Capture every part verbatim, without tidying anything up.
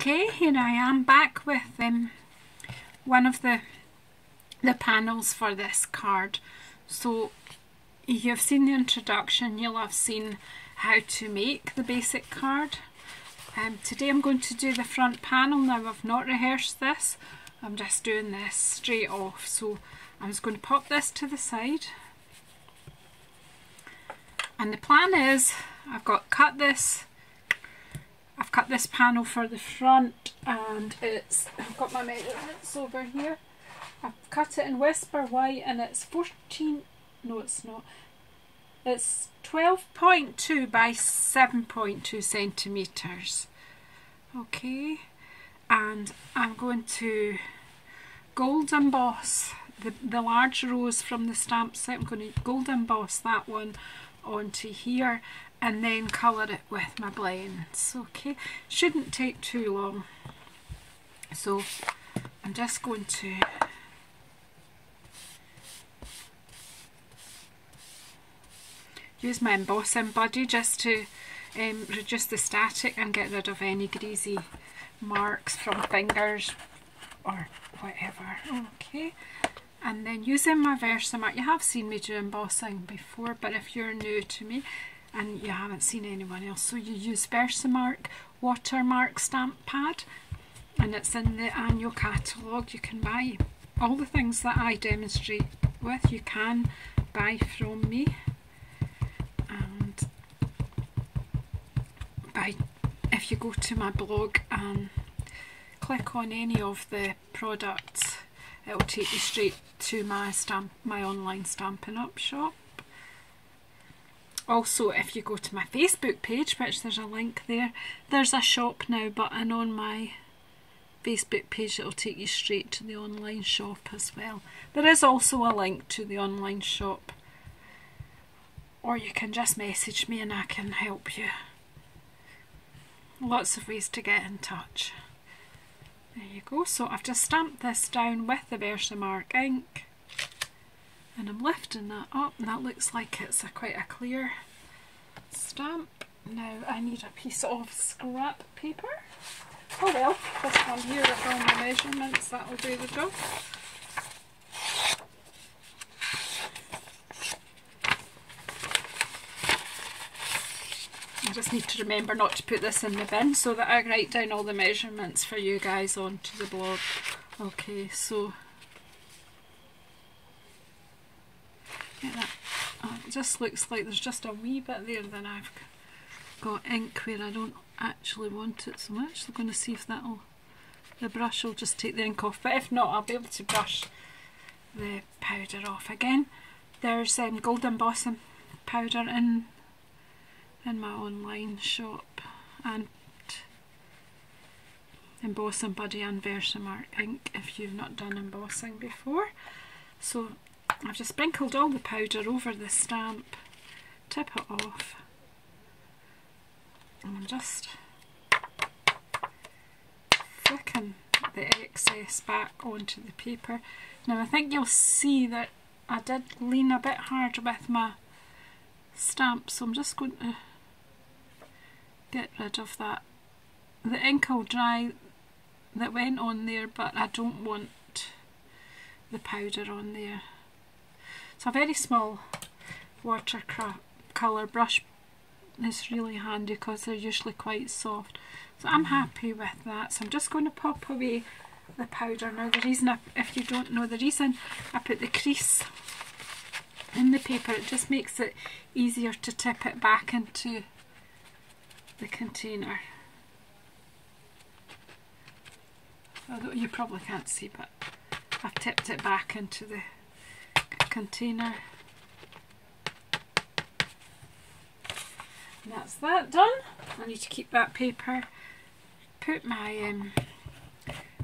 Okay, here I am back with um, one of the the panels for this card. So you've seen the introduction, you'll have seen how to make the basic card. Um, today I'm going to do the front panel. Now I've not rehearsed this, I'm just doing this straight off. So I'm just going to pop this to the side. And the plan is I've got cut this I've cut this panel for the front, and it's, I've got my measurements over here. I've cut it in Whisper White and it's fourteen, no it's not, it's twelve point two by seven point two centimetres. Okay, and I'm going to gold emboss the, the large rose from the stamp set. I'm going to gold emboss that one onto here and then colour it with my blends. Okay, shouldn't take too long. So I'm just going to use my embossing buddy just to um, reduce the static and get rid of any greasy marks from fingers or whatever. Okay, and then using my Versamark, you have seen me do embossing before, but if you're new to me and you haven't seen anyone else, so you use Versamark watermark stamp pad, and it's in the annual catalogue. You can buy all the things that I demonstrate with, you can buy from me, and by if you go to my blog and click on any of the products, it will take you straight to my stamp, my online Stampin' Up shop. Also, if you go to my Facebook page, which there's a link there, there's a shop now button on my Facebook page that will take you straight to the online shop as well. There is also a link to the online shop, or you can just message me and I can help you. Lots of ways to get in touch. There you go. So I've just stamped this down with the Versamark ink, and I'm lifting that up, and that looks like it's a quite a clear stamp. Now I need a piece of scrap paper. Oh well, this one here with all my measurements, that'll do the job. I just need to remember not to put this in the bin so that I write down all the measurements for you guys onto the blog. Okay, so oh, it just looks like there's just a wee bit there that I've got ink where I don't actually want it so much. I'm going to see if that'll, the brush will just take the ink off, but if not I'll be able to brush the powder off again. There's um, gold embossing powder in in my online shop, and embossing buddy and Versamark ink if you've not done embossing before. So I've just sprinkled all the powder over the stamp, tip it off, and I'm just flicking the excess back onto the paper. Now I think you'll see that I did lean a bit hard with my stamp, so I'm just going to get rid of that. The ink will dry that went on there, but I don't want the powder on there. It's a very small watercolour brush. It's really handy because they're usually quite soft. So I'm happy with that. So I'm just going to pop away the powder. Now the reason, I, if you don't know the reason, I put the crease in the paper. It just makes it easier to tip it back into the container. Although you probably can't see, but I've tipped it back into the container. And that's that done. I need to keep that paper, put my um,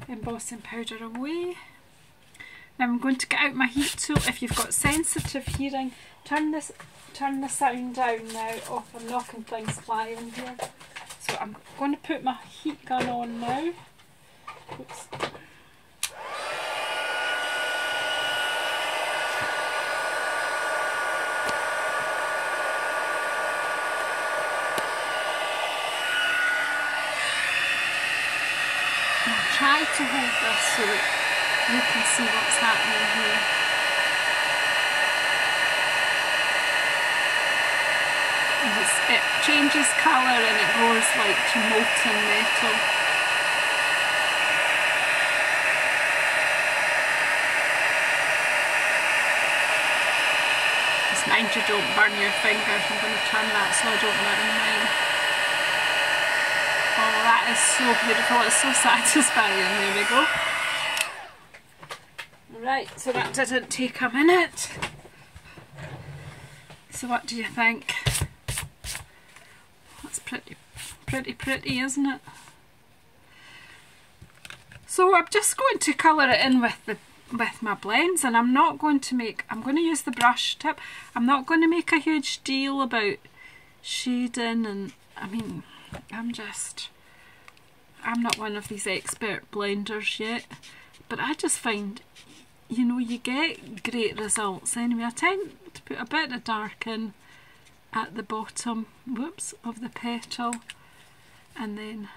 embossing powder away. Now I'm going to get out my heat tool. If you've got sensitive hearing, turn this turn the sound down now. Oh, I'm knocking things flying here. So I'm going to put my heat gun on now. Oops. try to hold this so that you can see what's happening here. And it's, it changes colour and it goes like to molten metal. Just mind you don't burn your fingers. I'm going to turn that so I don't burn mine. Oh, that is so beautiful, it's so satisfying. There we go. Right, so that didn't take a minute. So what do you think? That's pretty, pretty, pretty, isn't it? So I'm just going to colour it in with the with my blends, and I'm not going to make, I'm going to use the brush tip. I'm not going to make a huge deal about shading, and I mean, I'm just, I'm not one of these expert blenders yet, but I just find, you know, you get great results anyway. I tend to put a bit of dark in at the bottom, whoops, of the petal, and then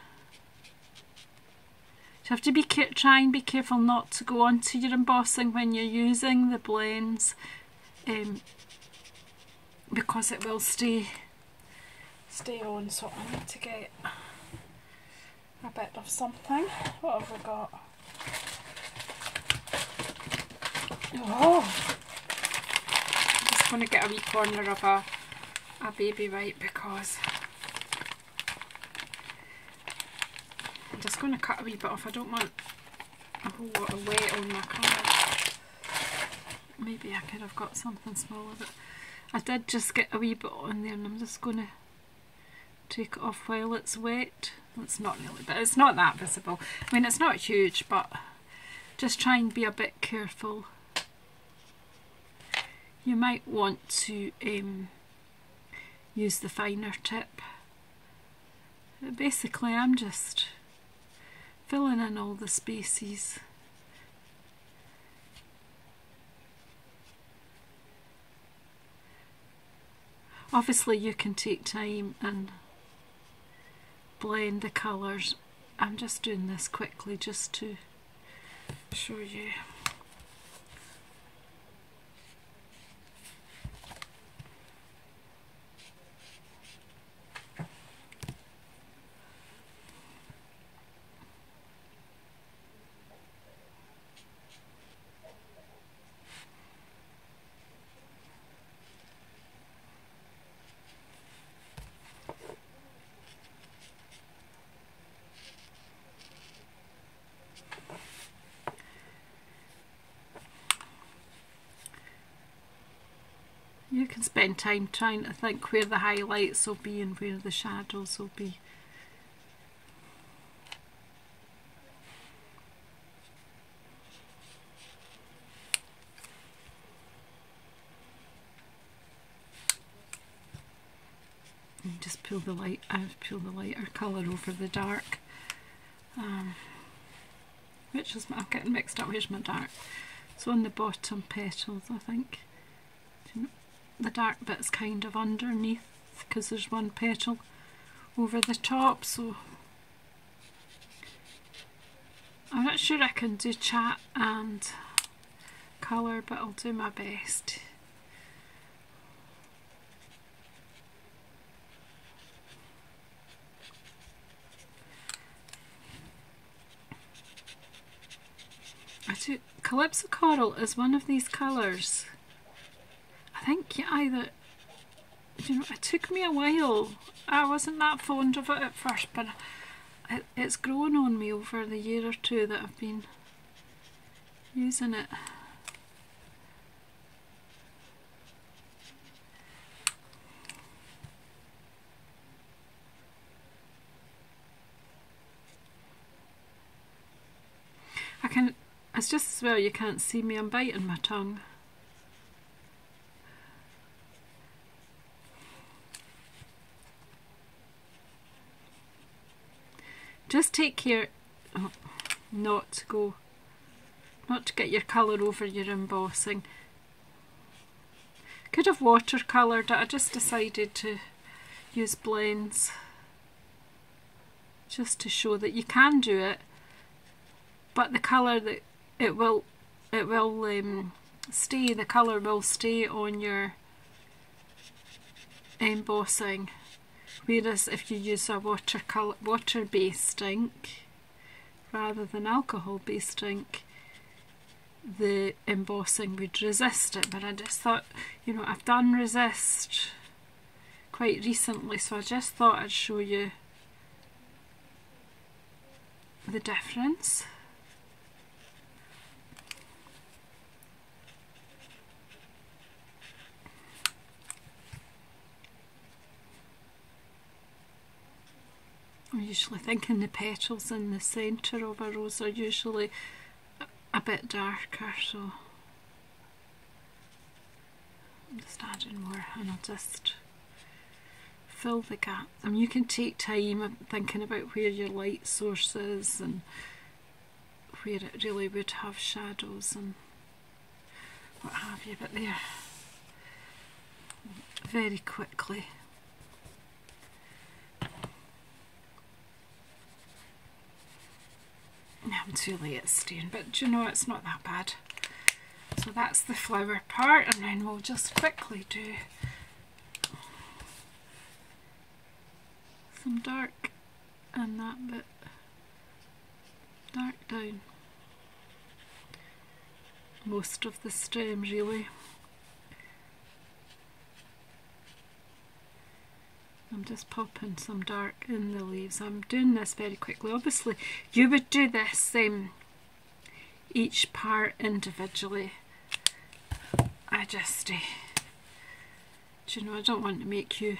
you have to be care- try and be careful not to go onto your embossing when you're using the blends, um, because it will stay stay on. So I need to get a bit of something. What have we got? Oh, I'm just going to get a wee corner of a, a baby white, because I'm just going to cut a wee bit off. I don't want a whole lot of weight on my colour. Maybe I could have got something smaller, but I did just get a wee bit on there, and I'm just going to take it off while it's wet. It's not really, but it's not that visible. I mean, it's not huge, but just try and be a bit careful. You might want to um, use the finer tip. But basically, I'm just filling in all the spaces. Obviously, you can take time and blend the colours. I'm just doing this quickly just to show you. You can spend time trying to think where the highlights will be and where the shadows will be. And just pull the light, I've pulled the lighter colour over the dark. Um, which is, I'm getting mixed up, where's my dark? So on the bottom petals, I think. Do you know? The dark bit's kind of underneath because there's one petal over the top, so I'm not sure I can do chat and colour, but I'll do my best. I do, Calypso Coral is one of these colours. I think you either, you know, it took me a while. I wasn't that fond of it at first, but it, it's grown on me over the year or two that I've been using it. I can, it's just as well you can't see me, I'm biting my tongue. Just take care oh, not to go, not to get your colour over your embossing. Could have watercoloured it, I just decided to use blends just to show that you can do it but the colour that it will it will um, stay, the colour will stay on your embossing, whereas if you use a water colour, water based ink rather than alcohol based ink, the embossing would resist it. But I just thought, you know, I've done resist quite recently, so I just thought I'd show you the difference. I'm usually thinking the petals in the centre of a rose are usually a bit darker, so I'm just adding more, and I'll just fill the gap. I mean, you can take time thinking about where your light source is and where it really would have shadows and what have you, but there, very quickly. I'm too late at staying, but you know, it's not that bad. So that's the flower part, and then we'll just quickly do some dark and that bit dark down most of the stem really. I'm just popping some dark in the leaves. I'm doing this very quickly. Obviously you would do this um, each part individually. I just, uh, do you know, I don't want to make you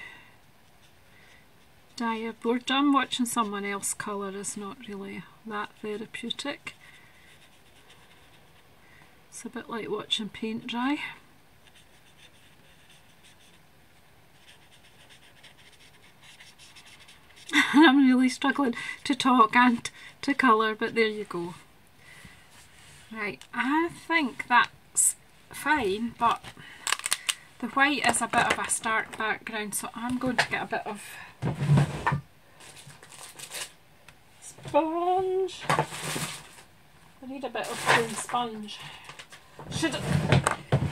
die of boredom. Watching someone else colour is not really that therapeutic. It's a bit like watching paint dry. I'm really struggling to talk and to colour, but there you go. Right, I think that's fine, but the white is a bit of a stark background, so I'm going to get a bit of sponge. I need a bit of clean sponge. Should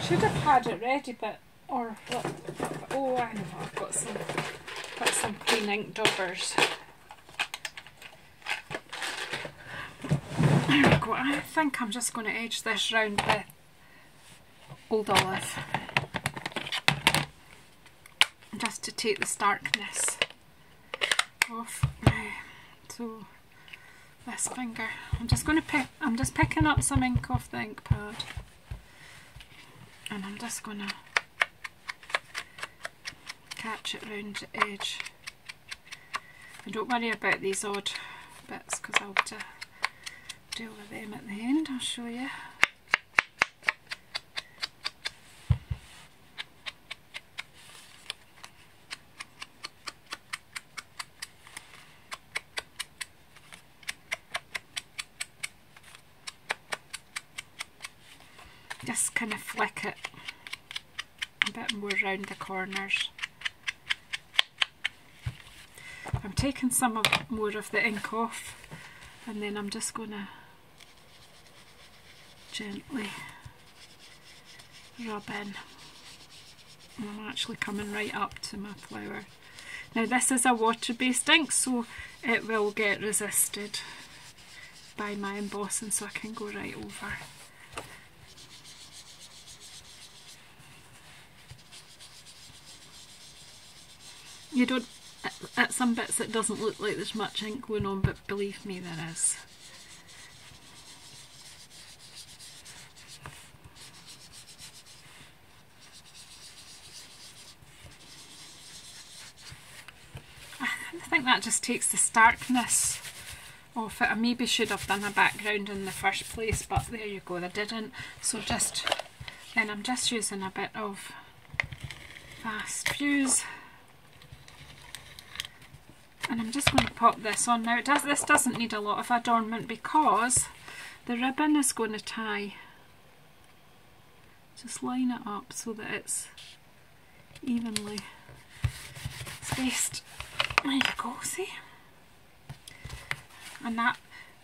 should have had it ready, but or look, oh, I know I've got some. Put some clean ink daubers. There we go. I think I'm just going to edge this round with Old Olive, just to take the starkness off. So this finger, I'm just going to pick. I'm just picking up some ink off the ink pad, and I'm just going to catch it round the edge. And don't worry about these odd bits because I'll uh, deal with them at the end. I'll show you. Just kind of flick it a bit more round the corners. I'm taking some of, more of the ink off, and then I'm just going to gently rub in. And I'm actually coming right up to my flower. Now this is a water-based ink, so it will get resisted by my embossing, so I can go right over. You don't. At some bits it doesn't look like there's much ink going on, but believe me, there is. I think that just takes the starkness off it. I maybe should have done a background in the first place, but there you go, I didn't. So just then I'm just using a bit of Fast Fuse. And I'm just going to pop this on now. It does, this doesn't need a lot of adornment because the ribbon is going to tie. Just line it up so that it's evenly spaced. There you go, see? And that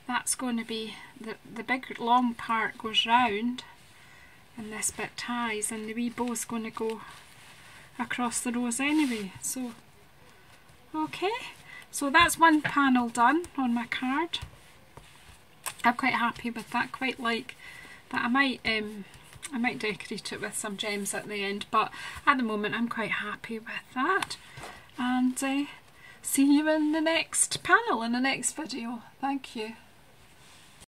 that's going to be, the, the big long part goes round and this bit ties, and the wee bow's going to go across the rows anyway. So, okay, so that's one panel done on my card. I'm quite happy with that, quite like that. I might um, I might decorate it with some gems at the end, but at the moment I'm quite happy with that. And uh, see you in the next panel, in the next video. Thank you.